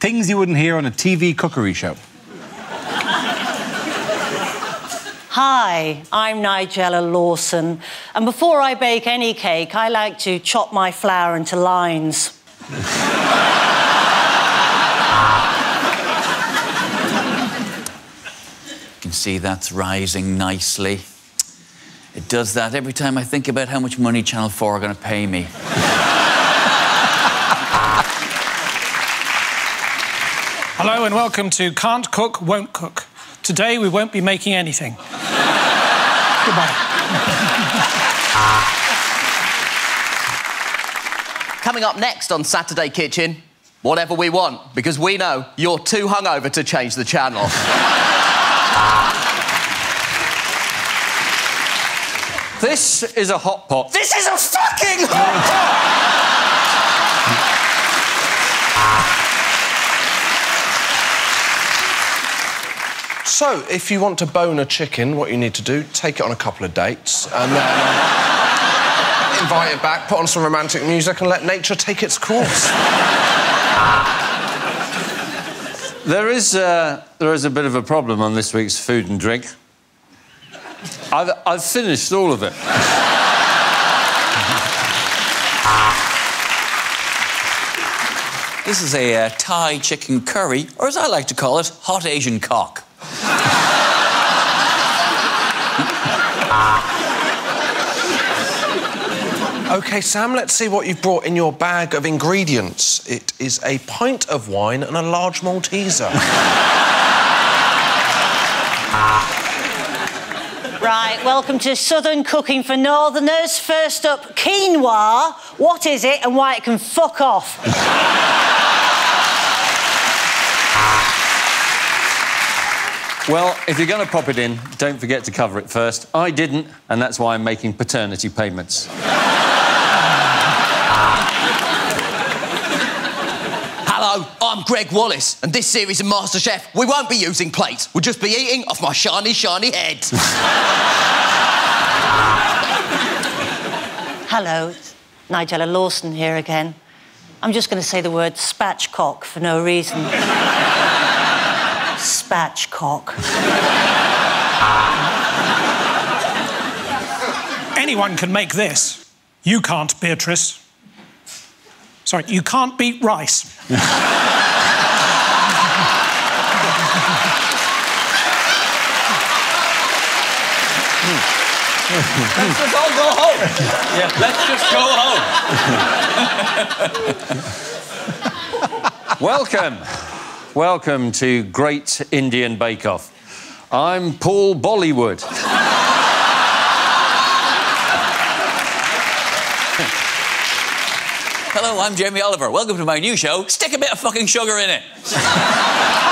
Things you wouldn't hear on a TV cookery show. Hi, I'm Nigella Lawson, and before I bake any cake, I like to chop my flour into lines. You can see that's rising nicely. It does that every time I think about how much money Channel 4 are going to pay me. Hello and welcome to Can't Cook, Won't Cook. Today we won't be making anything. Goodbye. Coming up next on Saturday Kitchen, whatever we want, because we know you're too hungover to change the channel. This is a hot pot. This is a fucking hot pot! So, if you want to bone a chicken, what you need to do, take it on a couple of dates and then invite it back, put on some romantic music and let nature take its course. There is a bit of a problem on this week's Food and Drink. I've finished all of it. This is a Thai chicken curry, or as I like to call it, hot Asian cock. OK, Sam, let's see what you've brought in your bag of ingredients. It is a pint of wine and a large Malteser. Right, welcome to Southern Cooking for Northerners. First up, quinoa. What is it and why it can fuck off? Well, if you're going to pop it in, don't forget to cover it first. I didn't, and that's why I'm making paternity payments. Hello, I'm Greg Wallace, and this series of MasterChef, we won't be using plates. We'll just be eating off my shiny, shiny head. Hello, Nigella Lawson here again. I'm just going to say the word spatchcock for no reason. Spatchcock. Anyone can make this. You can't, Beatrice. Sorry, you can't beat rice. Let's just all go home. Yeah, let's just go home. Welcome to Great Indian Bake Off. I'm Paul Bollywood. Hello, I'm Jamie Oliver. Welcome to my new show, Stick a Bit of Fucking Sugar in It.